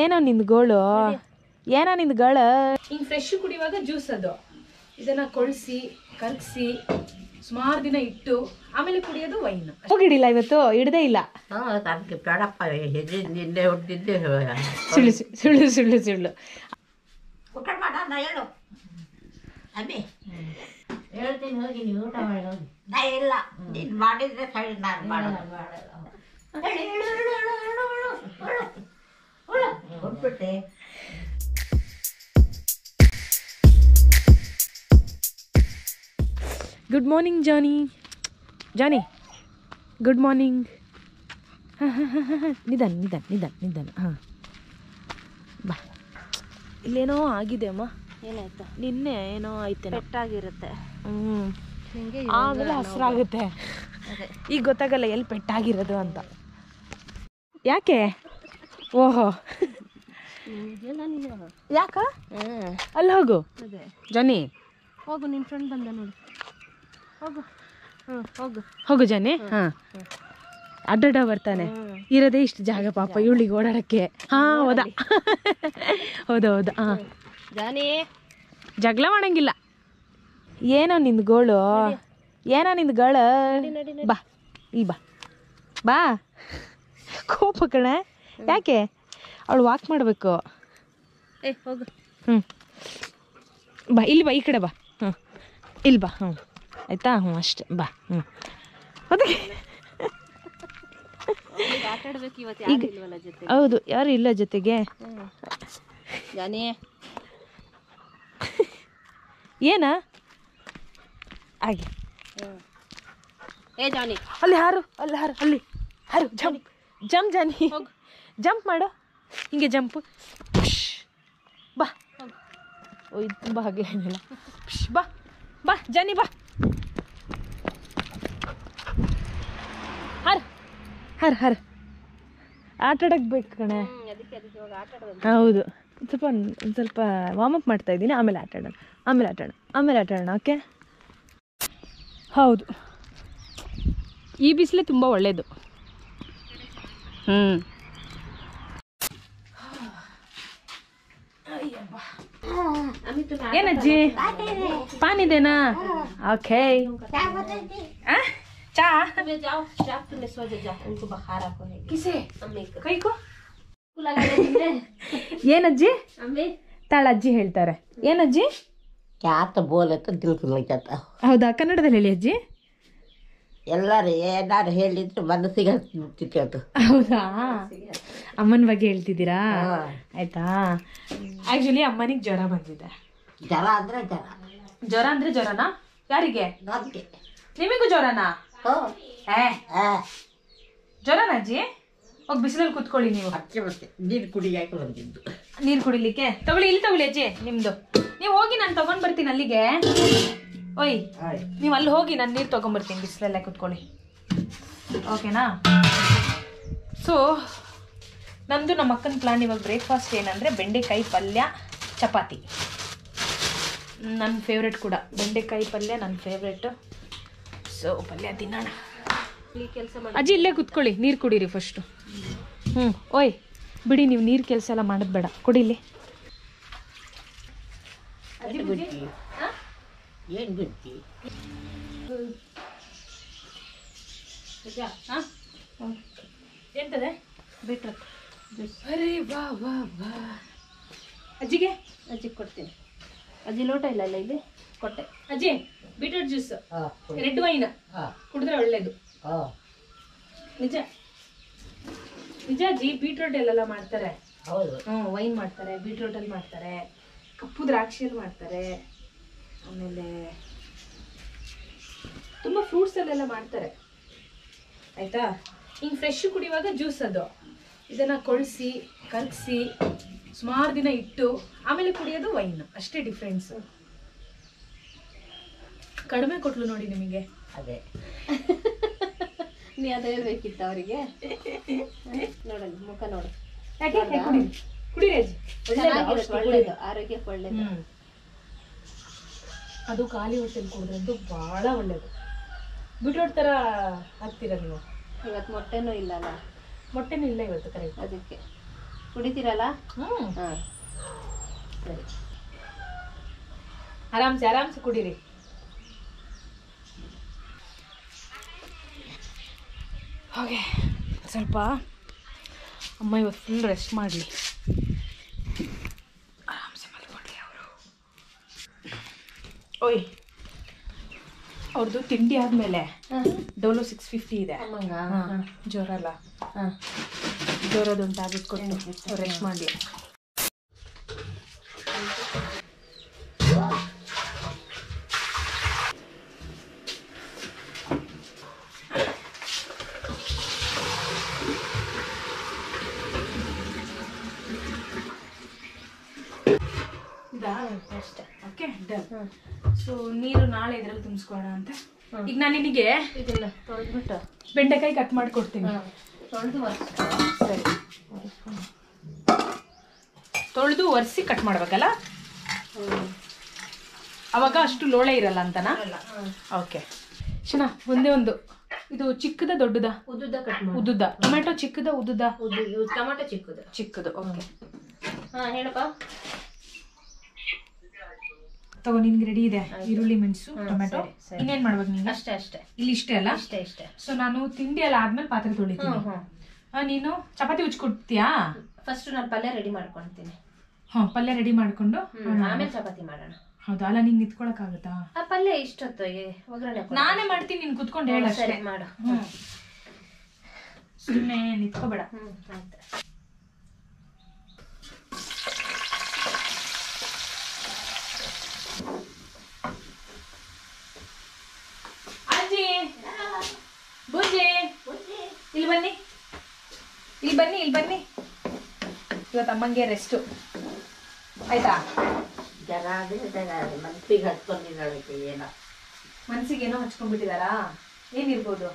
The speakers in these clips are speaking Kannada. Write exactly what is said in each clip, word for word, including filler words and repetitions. ಏನೋ ನಿಂದು ಗೋಳು, ಏನೋ ನಿಂದು ಗೋಳು. ಹಿಂಗೆ ಫ್ರೆಶ್ ಕುಡಿಯುವಾಗ ಜ್ಯೂಸ್ ಅದು, ಇದನ್ನು ಕೊಳಿಸಿ ಕಲಸಿ ಸುಮಾರು ದಿನ ಇಟ್ಟು ಆಮೇಲೆ ಕುಡಿಯೋದು ವೈನ್. ಹೋಗಿಡಿಲ್ಲ ಇವತ್ತು, ಹಿಡ್ದೇ ಇಲ್ಲ. ಸುಳ್ಳು ಸುಳ್ಳು ಸುಳ್ಳು ಸುಳ್ಳು ಹೇಳ್ತೀನಿ. ಹೋಗಿ ನೀವು ಊಟ ಮಾಡಿ ಹೋಗಿ. ನಾ ಇಲ್ಲ, ನೀನು ಮಾಡಿದ್ರೆ ಸರಿ, ನಾನು ಮಾಡೋದು ಹೊರಟ್ಬಿಟ್ಟೆ. Good morning Johnny, Johnny good morning. ಹಾಂ ಹಾಂ ಹಾಂ ಹಾಂ ನಿಧಾನ ನಿಧಾನ ನಿಧಾನ ನಿಧಾನ. ಹಾಂ ಬಾ, ಇಲ್ಲೇನೋ ಆಗಿದೆ ಅಮ್ಮ. ಏನಾಯ್ತು? ನಿನ್ನೆ ಏನೋ ಐತೆ, ಪೆಟ್ಟಾಗಿರುತ್ತೆ. ಹ್ಞೂ, ಆಮೇಲೆ ಹಸಿರಾಗುತ್ತೆ. ಈಗ ಗೊತ್ತಾಗಲ್ಲ ಎಲ್ಲಿ ಪೆಟ್ಟಾಗಿರೋದು ಅಂತ. ಯಾಕೆ? ಓಹೋ, ಯಾಕ ಅಲ್ಲಿ ಹೋಗು ಜಾನಿ, ಹೋಗು. ನಿನ್ನ ಫ್ರೆಂಡ್ ಬಂದ ನೋಡಿ, ಹೋಗು. ಹ್ಞೂ, ಹೋಗು ಹೋಗು ಜಾನಿ. ಹಾಂ, ಅಡ್ಡಾಡ ಬರ್ತಾನೆ. ಇರೋದೇ ಇಷ್ಟು ಜಾಗ ಪಾಪ ಇವಳಿಗೆ ಓಡಾಡೋಕ್ಕೆ. ಹಾಂ, ಹೌದಾ ಹೌದಾ ಹೌದಾ. ಹಾಂ ಜಾನಿ, ಜಗಳ ಮಾಡಂಗಿಲ್ಲ. ಏನೋ ನಿಂದು ಗೋಳು, ಏನೋ ನಿಂದು ಗೋಳು. ಬಾ ಇಲ್ಲಿ, ಬಾ ಬಾ. ಕೋಪ ಕಣೆ, ಯಾಕೆ? ಅವಳು ವಾಕ್ ಮಾಡಬೇಕು. ಏ ಹೋಗು. ಹ್ಞೂ, ಬಾ ಇಲ್ಲಿ, ಬಾ ಈ ಕಡೆ ಬಾ. ಹ್ಞೂ ಇಲ್ಲಿ ಬಾ. ಹ್ಞೂ ಆಯಿತಾ. ಹ್ಞೂ ಅಷ್ಟೇ, ಬಾ. ಹ್ಞೂ ಅದಕ್ಕೆ ಆಟಾಡಬೇಕು ಇವತ್ತು. ಹೌದು, ಯಾರು ಇಲ್ಲ ಜೊತೆಗೆ. ಜಾನಿ ಏನಾ ಹಾಗೆ? ಏ ಜಾನಿ, ಅಲ್ಲಿ ಹಾರು, ಅಲ್ಲಿ ಹಾರು, ಅಲ್ಲಿ ಹಾರು. ಜಂಪ್ ಜಂಪ್ ಜಾನಿ, ಜಂಪ್ ಮಾಡು. ಹಿಂಗೆ ಜಂಪ್, ಬಾ. ಓ, ಇದು ತುಂಬ ಹಾಗೆ ಏನಿಲ್ಲ. ಬಾ ಬಾ ಜಾನಿ, ಬಾ. ಹಾರು ಹಾರು ಹಾರು. ಆಟಾಡಕ್ಕೆ ಬೇಕು ಕಣೆ. ಹೌದು, ಸ್ವಲ್ಪ ಒಂದು ಸ್ವಲ್ಪ ವಾಮಪ್ ಮಾಡ್ತಾ ಇದ್ದೀನಿ. ಆಮೇಲೆ ಆಟಾಡೋಣ, ಆಮೇಲೆ ಆಟಾಡೋಣ, ಆಮೇಲೆ ಆಟಾಡೋಣ. ಓಕೆ. ಹೌದು, ಈ ಬಿಸಿಲೇ ತುಂಬ ಒಳ್ಳೆಯದು. ಹ್ಞೂ, ಏನಜ್ಜಿ ಪಾನಿದೇನಾ? ಓಕೆ. ಚಾ ಕೈಕೋ. ಏನಜ್ಜಿ ತಾಳಜ್ಜಿ ಹೇಳ್ತಾರೆ. ಏನಜ್ಜಿ? ಹೌದಾ? ಕನ್ನಡದಲ್ಲಿ ಹೇಳಿ ಅಜ್ಜಿ. ಎಲ್ಲಾರು ಏನಾರು ಹೇಳಿದ್ರು ಮನಸ್ಸಿಗೆ ಹತ್ತಿತ್ತು. ಹೌದಾ? ಅಮ್ಮನ ಬಗ್ಗೆ ಹೇಳ್ತಿದ್ದೀರಾ? ಆಯ್ತಾ. ಆಕ್ಚುಲಿ ಅಮ್ಮನಿಗೆ ಜ್ವರ ಬಂದಿದೆ. ಜ್ವರ ಅಂದ್ರೆ ಜ್ವರ, ಜ್ವರ ಅಂದ್ರೆ ಜ್ವರನಾ? ಯಾರಿಗೆ? ನಿಮಗೂ ಜ್ವರನಾ? ಜ್ವರನಾ ಅಜ್ಜಿ? ಹೋಗಿ ಬಿಸಿಲಲ್ಲಿ ಕುತ್ಕೊಳ್ಳಿ ನೀವು. ನೀರು ಕುಡಿಯಾಕೆ ಬಂದಿದ್ದು. ನೀರು ಕುಡಿಲಿಕ್ಕೆ ತಗೊಳ್ಳಿ, ಇಲ್ಲಿ ತಗೊಳ್ಳಿ ಅಜ್ಜಿ ನಿಮ್ದು. ನೀವು ಹೋಗಿ, ನಾನು ತಗೊಂಡ್ ಬರ್ತೀನಿ ಅಲ್ಲಿಗೆ. ಓಯ್, ನೀವು ಅಲ್ಲಿ ಹೋಗಿ, ನಾನು ನೀರು ತಗೊಂಡ್ಬರ್ತೀನಿ. ಬಿಸಿಲಲ್ಲೇ ಕುತ್ಕೊಳ್ಳಿ, ಓಕೆನಾ? ಸೊ ನಮ್ಮದು ನಮ್ಮ ಅಕ್ಕನ ಪ್ಲ್ಯಾನ್ ಇವಾಗ ಬ್ರೇಕ್ಫಾಸ್ಟ್ ಏನಂದರೆ ಬೆಂಡೆಕಾಯಿ ಪಲ್ಯ, ಚಪಾತಿ. ನನ್ನ ಫೇವ್ರೆಟ್ ಕೂಡ ಬೆಂಡೆಕಾಯಿ ಪಲ್ಯ, ನನ್ನ ಫೇವ್ರೆಟು. ಸೊ ಪಲ್ಯ ತಿನ್ನೋಣ. ಅಜ್ಜಿ ಇಲ್ಲೇ ಕುತ್ಕೊಳ್ಳಿ, ನೀರು ಕುಡೀರಿ ಫಸ್ಟು. ಹ್ಞೂ, ಓಯ್ ಬಿಡಿ, ನೀವು ನೀರು ಕೆಲಸ ಎಲ್ಲ ಮಾಡೋದು ಬೇಡ, ಕುಡೀಲಿ. ಎಂತದೆ ಬಿಟ್ರೆ ಅಜ್ಜಿಗೆ ಅಜ್ಜಿಗೆ ಕೊಡ್ತೀನಿ. ಅಜ್ಜಿ ಲೋಟ ಇಲ್ಲ ಅಲ್ಲ, ಇಲ್ಲಿ ಕೊಟ್ಟೆ. ಅಜ್ಜಿ ಬೀಟ್ರೂಟ್ ಜ್ಯೂಸ್ ರೆಡ್ ವೈನ್ ಕುಡಿದ್ರೆ ಒಳ್ಳೇದು. ನಿಜ ನಿಜ ಅಜ್ಜಿ, ಬೀಟ್ರೂಟ್ ಅಲ್ಲೆಲ್ಲ ಮಾಡ್ತಾರೆ. ಹ್ಞೂ, ವೈನ್ ಮಾಡ್ತಾರೆ, ಬೀಟ್ರೂಟಲ್ಲಿ ಮಾಡ್ತಾರೆ, ಕಪ್ಪು ದ್ರಾಕ್ಷಿಯಲ್ಲಿ ಮಾಡ್ತಾರೆ, ಆಮೇಲೆ ತುಂಬ ಫ್ರೂಟ್ಸಲ್ಲೆಲ್ಲ ಮಾಡ್ತಾರೆ, ಆಯಿತಾ? ಹಿಂಗೆ ಫ್ರೆಶ್ ಕುಡಿಯುವಾಗ ಜ್ಯೂಸ್ ಅದು, ಇದನ್ನು ಕೊಳಿಸಿ ಕಲಸಿ ಸುಮಾರು ದಿನ ಇಟ್ಟು ಆಮೇಲೆ ಕುಡಿಯೋದು ವೈನ್. ಅಷ್ಟೇ ಡಿಫ್ರೆನ್ಸು. ಕಡಿಮೆ ಕೊಟ್ಲು ನೋಡಿ ನಿಮಗೆ. ಅದೇ ನೀ ಅದು ಹೇಳ್ಬೇಕಿತ್ತು ಅವರಿಗೆ. ನೋಡೋಣ, ಮುಖ ನೋಡಿ. ಯಾಕೆ ಕುಡಿ ಕುಡಿ ಒಳ್ಳೆಯದು, ಆರೋಗ್ಯಕ್ಕೆ ಒಳ್ಳೆಯದು. ಅದು ಖಾಲಿ ಹೊಟ್ಟೆಲಿ ಕುಡಿದ್ರಂತೂ ಭಾಳ ಒಳ್ಳೆಯದು. ಬೀಟ್ರೋಟ್ ಥರ ಹಾಕ್ತೀರ ನೀವು. ಇವತ್ತು ಮೊಟ್ಟೆನೂ ಇಲ್ಲಲ್ಲ? ಮೊಟ್ಟೆನೂ ಇಲ್ಲ ಇವತ್ತು, ಕರೆಕ್ಟ್. ಅದಕ್ಕೆ ಕುಡಿತಿರಲ್ಲ? ಹ್ಮ್. ಸರಿ. ಆರಾಮ್ಸೆ ಆರಾಮ್ಸೆ ಕುಡೀರಿ. ಓಕೆ, ಸ್ವಲ್ಪ ಅಮ್ಮ ಇವತ್ತು ಫುಲ್ ರೆಸ್ಟ್ ಮಾಡಲಿ. ಆರಾಮ್ಸೆ ಮಲ್ಕೊಂಡ್ರಿ ಅವರು. ಓಯ್, ಅವ್ರದ್ದು ತಿಂಡಿ ಆದಮೇಲೆ ಡೋಲೋ ಸಿಕ್ಸ್ ಫಿಫ್ಟಿ ಇದೆ, ಜ್ವರ ಅಲ್ಲ, ಹಾಂ ಜ್ವರದೊಂದು ಟ್ಯಾಬ್ಲೆಟ್ ಕೊಟ್ಟು ರೆಸ್ಟ್ ಮಾಡಿ. ಅಷ್ಟೇ. Okay, done. ಸೊ ನೀರು ನಾಳೆ ಇದರಲ್ಲಿ ತುಂಬಿಸ್ಕೊಳ್ಳೋಣ ಅಂತ. ಈಗ ನಾನು ನಿನಗೆ ಇದನ್ನ ತೊಳೆದ್ಬಿಟ್ಟು ಬೆಂಡೆಕಾಯಿ ಕಟ್ ಮಾಡಿಕೊಡ್ತೀನಿ. ತೊಳೆದು ಒರೆಸಿ. ಸರಿ, ತೊಳೆದು ಒರೆಸಿ ಕಟ್ ಮಾಡ್ಬೇಕಲ್ಲ, ಅವಾಗ ಅಷ್ಟು ಲೋಳೆ ಇರಲ್ಲ ಅಂತನಾ? ಓಕೆ. ಶನಾ, ಒಂದೇ ಒಂದು, ಇದು ಚಿಕ್ಕದ ದೊಡ್ಡದ? ಉದ್ದುದ ಕಟ್ ಮಾಡಿ. ಉದ್ದುದ. ಟೊಮೆಟೊ ಚಿಕ್ಕದ ಉದ್ದುದ? ಟೊಮೆಟೊ ಚಿಕ್ಕದು. ಚಿಕ್ಕದು, ಓಕೆ. ಹಾಂ ಹೇಳಪ್ಪ. ತಗೋ, ನಿನ್ಗೆ ರೆಡಿ ಇದೆ ಈರುಳ್ಳಿ ಮೆಣಸು ಟೊಮೆಟೊ. ಇನ್ನೇನ್ ಮಾಡ್ಬೇಕು ನೀನು? ಅಷ್ಟೇ ಅಷ್ಟೇ, ಇಲ್ಲಿ ಇಷ್ಟೇ ಅಲ್ಲ? ಅಷ್ಟೇ ಇಷ್ಟೇ. ಸೊ ನಾನು ತಿಂಡಿ ಎಲ್ಲ ಆದ್ಮೇಲೆ ಪಾತ್ರೆ ತೊಳಿತೀನಿ, ನೀನು ಚಪಾತಿ ಉಜ್ಕೊಡ್ತೀಯಾ? ಫಸ್ಟ್ ನಾನು ಪಲ್ಯ ರೆಡಿ ಮಾಡ್ಕೊಳ್ತೀನಿ. ಹಾ, ಪಲ್ಯ ರೆಡಿ ಮಾಡ್ಕೊಂಡು ಆಮೇಲೆ ಚಪಾತಿ ಮಾಡೋಣ. ಹೌದಾ? ಅಲ್ಲ, ನಿಂಗೆ ನಿಂತ್ಕೊಳಕ್ ಆಗುತ್ತಾ? ಪಲ್ಯ ಇಷ್ಟೊತ್ತು ಒಗ್ಗರಣೆ ನಾನೇ ಮಾಡ್ತೀನಿ, ನೀನ್ ಕುತ್ಕೊಂಡು ಹೇಳ. ಸರಿ ಮಾಡು, ಸುಮ್ಮನೆ ನಿಂತ್ಕೋಬೇಡ. ಹ್ಮ್, ಆಯ್ತು. ಬುಜ್ಜಿ ಇಲ್ಲಿ ಬನ್ನಿ, ಇಲ್ಲಿ ಬನ್ನಿ, ಇಲ್ಲಿ ಬನ್ನಿ. ಇವತ್ತು ಅಮ್ಮಂಗೆ ರೆಸ್ಟು ಆಯ್ತಾ? ಜನ ಮನ್ಸಿಗೆ ಹಚ್ಕೊಂಡಿದ್ದಾಳೆ, ಏನೋ ಮನ್ಸಿಗೆ ಏನೋ ಹಚ್ಕೊಂಡ್ಬಿಟ್ಟಿದಾರಾ? ಏನಿರ್ಬೋದು?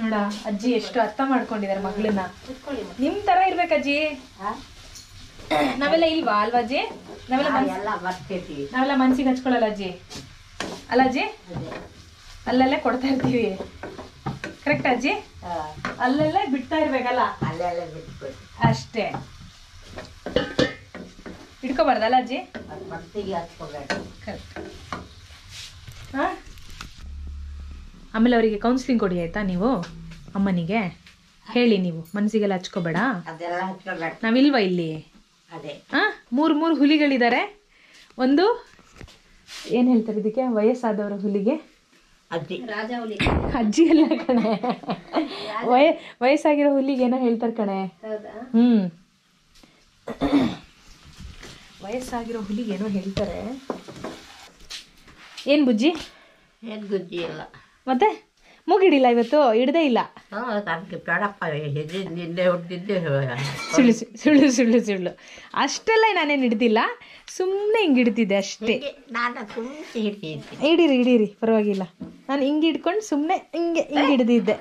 ನೋಡ, ಅಜ್ಜಿ ಎಷ್ಟು ಅರ್ಥ ಮಾಡ್ಕೊಂಡಿದ್ದಾರೆ ಮಗಳನ್ನ. ನಿಮ್ ತರ ಇರ್ಬೇಕಜ್ಜಿ. ನಾವೆಲ್ಲ ಇಲ್ವಾ ಅಲ್ವಾ ಅಜ್ಜಿ? ನಾವೆಲ್ಲ ಮನ್ಸಿಗೆ ಹಚ್ಕೊಳ್ಳಲ್ಲ ಅಜ್ಜಿ, ಅಲ್ಲ ಅಜ್ಜಿ? ಅಲ್ಲೆಲ್ಲ ಕೊಡ್ತಾ ಇರ್ತೀವಿ, ಕರೆಕ್ಟ್ ಅಜ್ಜಿ? ಅಲ್ಲೆಲ್ಲ ಬಿಡ್ತಾ ಇರ್ಬೇಕಲ್ಲ, ಅಷ್ಟೇ. ಇಟ್ಕೋಬಾರ್ದಲ್ಲ ಅಜ್ಜಿ? ಕರೆಕ್ಟ್. ಹಾ, ಆಮೇಲೆ ಅವರಿಗೆ ಕೌನ್ಸಿಲಿಂಗ್ ಕೊಡಿ ಆಯ್ತಾ ನೀವು. ಅಮ್ಮನಿಗೆ ಹೇಳಿ, ನೀವು ಮನ್ಸಿಗೆಲ್ಲ ಹಚ್ಕೋಬೇಡ, ನಾವಿಲ್ವಾ ಇಲ್ಲಿ? ಹಾ, ಮೂರ್ ಮೂರು ಹುಲಿಗಳಿದ್ದಾರೆ. ಒಂದು ಏನ್ ಹೇಳ್ತಾರೆ ಇದಕ್ಕೆ, ವಯಸ್ಸಾದವರ ಹುಲಿಗೆ ಅಜ್ಜಿ, ಅಜ್ಜಿ ಎಲ್ಲ ಕಣೆ, ವಯ ವಯಸ್ಸಾಗಿರೋ ಹುಲಿಗೆ ಏನೋ ಹೇಳ್ತಾರೆ ಕಣೆ. ಹ್ಮ್, ವಯಸ್ಸಾಗಿರೋ ಹುಲಿಗೆ ಏನೋ ಹೇಳ್ತಾರೆ. ಏನ್ ಬುಜ್ಜಿ? ಏನ್ ಗುಜ್ಜಿ ಇಲ್ಲ, ಮತ್ತೆ ಮೂಗಿಡಿಲ್ಲ ಇವತ್ತು, ಹಿಡ್ದೇ ಇಲ್ಲ. ಸುಳ್ಳು ಸುಳ್ಳು ಸುಳ್ಳು ಸುಳ್ಳು, ಅಷ್ಟೆಲ್ಲ ನಾನೇನು ಹಿಡ್ದಿಲ್ಲ, ಸುಮ್ಮನೆ ಹಿಂಗೆ ಹಿಡ್ತಿದ್ದೆ ಅಷ್ಟೇ. ಹಿಡೀರಿ ಹಿಡೀರಿ, ಪರವಾಗಿಲ್ಲ. ನಾನು ಹಿಂಗೆ ಹಿಡ್ಕೊಂಡು ಸುಮ್ಮನೆ ಹಿಂಗೆ ಹಿಂಗೆ ಹಿಡ್ದಿದ್ದೆ.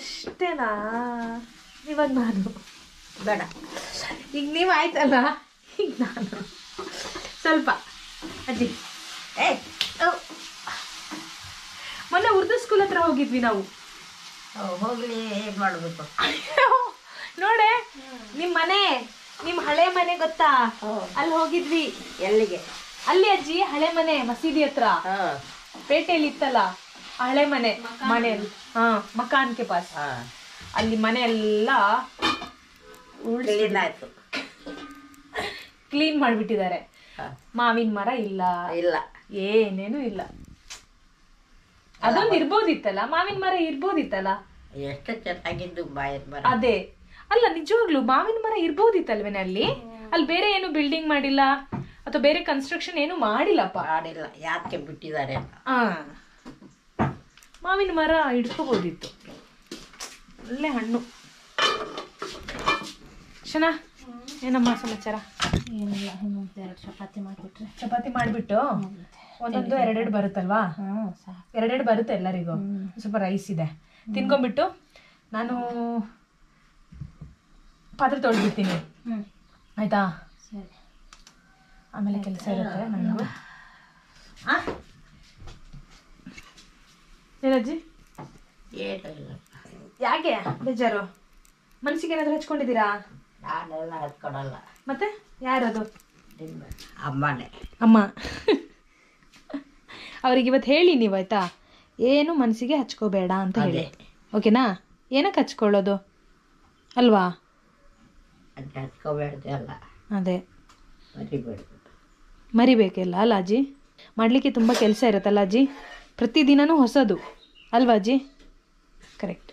ಅಷ್ಟೇನಾ ಇವಾಗ? ನಾನು ಬೇಡ, ಈಗ ನೀವು ಆಯ್ತಲ್ಲ, ಈಗ ನಾನು ಸ್ವಲ್ಪ ಅಜ್ಜಿ. ಏ, ಮೊನ್ನೆ ಉರ್ದು ಸ್ಕೂಲ್ ಹತ್ರ ಹೋಗಿದ್ವಿ ನಾವು. ಹೋಗ್ಲಿ, ಏನು ಮಾಡಬೇಕು ನೋಡೆ. ನಿಮ್ಮ ಮನೆ, ನಿಮ್ಮ ಹಳೆ ಮನೆ ಗೊತ್ತಾ? ಅಲ್ಲಿ ಹೋಗಿದ್ವಿ. ಎಲ್ಲಿಗೆ? ಅಲ್ಲಿ ಅಜ್ಜಿ ಹಳೆ ಮನೆ, ಮಸೀದಿ ಹತ್ರ, ಪೇಟೆಯಲ್ಲಿ ಇತ್ತಲ್ಲ ಹಳೆ ಮನೆ, ಮನೆಯಲ್ಲಿ. ಹಾ, ಮಕಾನ್ಕೆ ಪಾಸ್. ಅಲ್ಲಿ ಮನೆಯೆಲ್ಲ ಉಳಿದಾಯ್ತು, ಕ್ಲೀನ್ ಮಾಡಿಬಿಟ್ಟಿದ್ದಾರೆ. ಮಾವಿನ ಮರ ಇಲ್ಲ, ಇಲ್ಲ ಏನೇನು ಇಲ್ಲ. ಅದೊಂದು ಇರ್ಬೋದಿತ್ತಲ್ಲ, ಮಾವಿನ ಮರ ಇರ್ಬೋದಿತ್ತಲ್ಲ. ಎಷ್ಟು ಚೆನ್ನಾಗಿದ್ದು ಮಾವಿನ ಮರ. ಅದೇ ಅಲ್ಲ, ನಿಜವಾಗ್ಲು ಮಾವಿನ ಮರ ಇರ್ಬೋದಿತ್ತಲ್ವೇನೆ ಅಲ್ಲಿ. ಅಲ್ಲಿ ಬೇರೆ ಏನು ಬಿಲ್ಡಿಂಗ್ ಮಾಡಿಲ್ಲ ಅಥವಾ ಬೇರೆ ಕನ್ಸ್ಟ್ರಕ್ಷನ್ ಏನು ಮಾಡಿಲ್ಲಪ್ಪ. ಮಾಡಿಲ್ಲ, ಯಾಕೆ ಬಿಟ್ಟಿದ್ದಾರೆ? ಹಾ, ಮಾವಿನ ಮರ ಇಟ್ಕೋಬೋದಿತ್ತು. ಒಳ್ಳೆ ಹಣ್ಣು. ಶನಾ, ಏನಮ್ಮ ಸಮಾಚಾರ? ಏನಿಲ್ಲ, ಇನ್ನೊಂದು ಎರಡು ಚಪಾತಿ ಮಾಡಿಬಿಟ್ರೆ. ಚಪಾತಿ ಮಾಡಿಬಿಟ್ಟು ಒಂದೊಂದು ಎರಡೆರಡು ಬರುತ್ತಲ್ವಾ? ಹ್ಞೂ, ಎರಡೆರಡು ಬರುತ್ತೆ ಎಲ್ಲರಿಗೂ. ಸ್ವಲ್ಪ ರೈಸ್ ಇದೆ, ತಿನ್ಕೊಂಡ್ಬಿಟ್ಟು ನಾನು ಪಾತ್ರೆ ತೊಳೆದಿರ್ತೀನಿ ಆಯಿತಾ? ಆಮೇಲೆ ಕೆಲಸ ಇರುತ್ತೆ ನನಗೆ. ಏನಜ್ಜಿ ಯಾಕೆ ಬೇಜಾರು? ಮನಸ್ಸಿಗೆ ಏನಾದರೂ ಹಚ್ಕೊಂಡಿದ್ದೀರಾ? ನಾನೆಲ್ಲ ಹಚ್ಕೊಡಲ್ಲ. ಮತ್ತೆ ಯಾರದು? ಅಮ್ಮನೇ. ಅಮ್ಮ ಅವ್ರಿಗೆ ಇವತ್ತು ಹೇಳಿ ನೀವು ಆಯಿತಾ, ಏನು ಮನಸ್ಸಿಗೆ ಹಚ್ಕೋಬೇಡ ಅಂತ ಹೇಳಿ, ಓಕೆನಾ? ಏನಕ್ಕೆ ಹಚ್ಕೊಳ್ಳೋದು ಅಲ್ವಾ? ಅದು ಹಚ್ಕೋಬೇಡ್ದಲ್ಲ, ಅದೇ ಮರಿಬೇಡ್ದು, ಮರಿಬೇಕಲ್ಲ ಅಲ್ಲ ಅಜ್ಜಿ? ಮಾಡಲಿಕ್ಕೆ ತುಂಬ ಕೆಲಸ ಇರುತ್ತಲ್ಲ ಅಜ್ಜಿ, ಪ್ರತಿದಿನವೂ ಹೊಸದು ಅಲ್ವಾ ಅಜ್ಜಿ? ಕರೆಕ್ಟ್.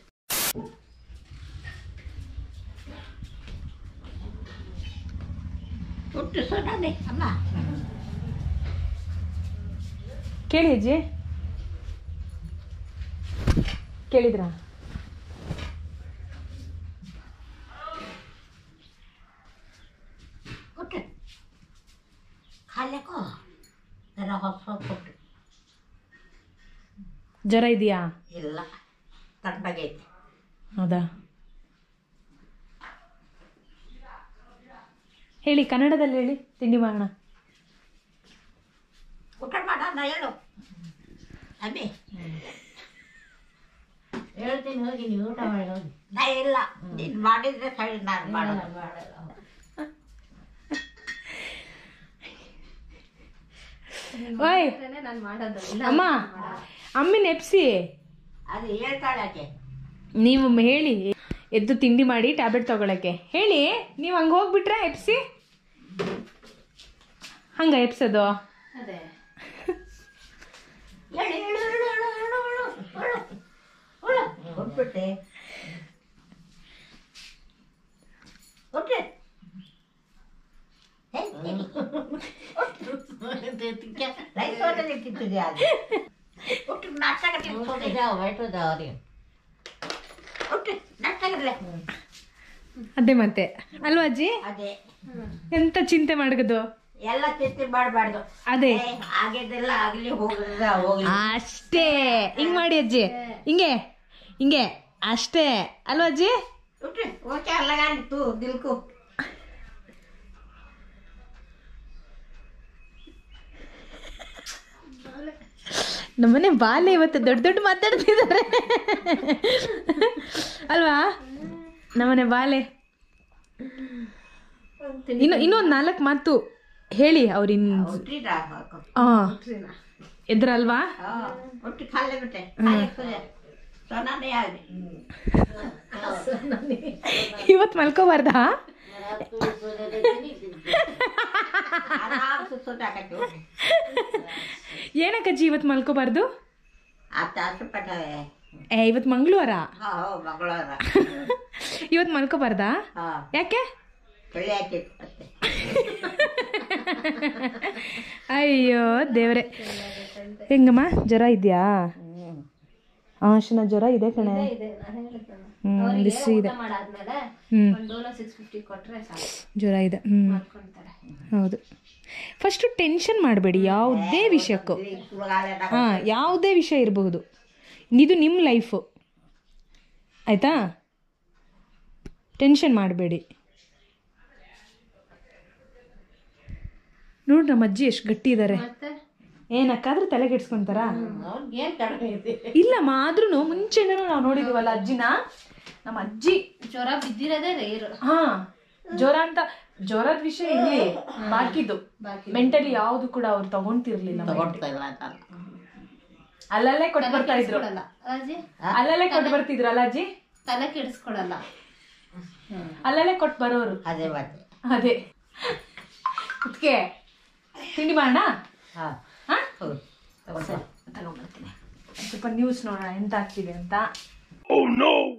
ಕೇಳಿ ಅಜ್ಜಿ, ಕೇಳಿದ್ರಾ? ಜ್ವರ ಇದೆಯಾ? ಇಲ್ಲ, ತಣ್ಣಗೈತೆ. ಹೌದಾ? ಹೇಳಿ, ಕನ್ನಡದಲ್ಲಿ ಹೇಳಿ, ತಿಂಡಿ ಮಾಡೋಣ. ಊಟ ಮಾಡೋಣ ಹೇಳು ಅಮ್ಮಿ. ಹೇಳ್ತೀನಿ ಹೋಗಿ, ನೀವು ಊಟ ಮಾಡೋ. ನಾ ಇಲ್ಲ, ನೀನು ಮಾಡಿದ್ರೆ ಸರಿ, ನಾನು ಮಾಡೋಣ ಮಾಡೋಣ. ಓಯ್ ನಾನು ಮಾಡೋದಿಲ್ಲ ಅಮ್ಮ, ಅಮ್ಮಿ ನೆಪ್ಸಿ. ಅದು ಹೇಳ್ತಾಳಕ್ಕೆ, ನೀವು ಹೇಳಿ ಎದ್ದು ತಿಂಡಿ ಮಾಡಿ ಟ್ಯಾಬ್ಲೆಟ್ ತಗೊಳಕ್ಕೆ ಹೇಳಿ. ನೀವು ಹಂಗೆ ಹೋಗ್ಬಿಟ್ರೆ ಎಪ್ಸಿ, ಹಂಗ ಎಪ್ಸೋದು. ಅದೇ ಮತ್ತೆ ಅಲ್ವಾ ಅಜ್ಜಿ, ಎಂತ ಚಿಂತೆ ಮಾಡಗದು? ಎಲ್ಲ ಚಿಂತೆ ಮಾಡಬಾರ್ದು, ಅದೇ ಆಗಿದ್ದೆಲ್ಲ ಆಗ್ಲಿ, ಹೋಗದ ಹೋಗ್ಲಿ ಅಷ್ಟೇ. ಹಿಂಗ್ ಮಾಡಿ ಅಜ್ಜಿ, ಹಿಂಗೆ ಹಿಂಗೆ ಅಷ್ಟೇ ಅಲ್ವಾ ಅಜ್ಜಿ? ಓಕೆ, ಅಲ್ಲಾಗಿತ್ತು ದಿಲ್ಕು. ನಮ್ಮನೆ ಬಾಲೆ ಇವತ್ತು ದೊಡ್ಡ ದೊಡ್ಡ ಮಾತಾಡ್ತಿದ್ದಾರೆ ಅಲ್ವಾ? ನಮ್ಮನೆ ಬಾಲೆ ಇನ್ನು ಇನ್ನೊಂದು ನಾಲ್ಕು ಮಾತು ಹೇಳಿ ಅವ್ರಿನ್. ಹಾಂ, ಎದ್ರಲ್ವಾ? ಇವತ್ತು ಮಲ್ಕೋಬಾರ್ದಾ? ಏನಕ್ಕಜ್ಜಿ ಇವತ್ತು ಮಲ್ಕೋಬಾರ್ದು? ಏ, ಇವತ್ತು ಮಂಗಳವಾರ, ಇವತ್ತು ಮಲ್ಕೋಬಾರ್ದಾ? ಯಾಕೆ? ಅಯ್ಯೋ ದೇವ್ರೆ. ಹೆಂಗಮ್ಮ, ಜ್ವರ ಇದೆಯಾ? ಆಶನ ಜ್ವರ ಇದೆ ಕಣೆ. ಜ್ವರ ಇದೆ. ಹೌದು, ಫಸ್ಟು ಟೆನ್ಷನ್ ಮಾಡಬೇಡಿ ಯಾವುದೇ ವಿಷಯಕ್ಕೂ. ಹಾಂ, ಯಾವುದೇ ವಿಷಯ ಇರಬಹುದು, ಇದು ನಿಮ್ಮ ಲೈಫು, ಆಯಿತಾ? ಟೆನ್ಷನ್ ಮಾಡಬೇಡಿ. ನೋಡಿ ನಮ್ಮ ಅಜ್ಜಿ ಎಷ್ಟು ಗಟ್ಟಿ ಇದ್ದಾರೆ. ಏನಕ್ಕಾದ್ರೂ ತಲೆಗೆಡ್ಸ್ಕೊಂತಾರಾ? ಇಲ್ಲಮ್ಮ, ಆದ್ರೂ ಮುಂಚೆನೇ ನಾವು ನೋಡಿದೀವಲ್ಲ ಅಜ್ಜಿನ, ನಮ್ಮ ಅಜ್ಜಿ ಜ್ವರ ಬಿದ್ದಿರೋದೇ ರೇರ್. ಹಾ, ಜ್ವರ ಅಂತ ಜ್ವರದ ವಿಷಯ ಇಲ್ಲಿ ಬಾಕಿದ್ದು, ಮೆಂಟಲಿ ಯಾವ್ದು ಕೂಡ ಅವ್ರು ತಗೊಂತಿರ್ಲಿಲ್ಲ. ಅಲ್ಲಲ್ಲೇ ಕೊಟ್ಟು ಬರ್ತಾ ಇದ್ರು, ಅಲ್ಲಲ್ಲೇ ಕೊಟ್ಟು ಬರ್ತಿದ್ರಲ್ಲ ಅಜ್ಜಿ. ತಲೆ ಕೆಡಿಸ್ಕೊಳಲ್ಲ, ಅಲ್ಲಲ್ಲೇ ಕೊಟ್ಟು ಬರೋರು. ಅದೇ ಅದೇ ಅದಕ್ಕೆ ತಿಂಡಿ ಮಾಡೋಣ. ತಗೊಂಡ್ಬರ್ತೀನಿ, ಸ್ವಲ್ಪ ನ್ಯೂಸ್ ನೋಡೋಣ ಎಂತ ಆಗ್ತಿದೆ ಅಂತ.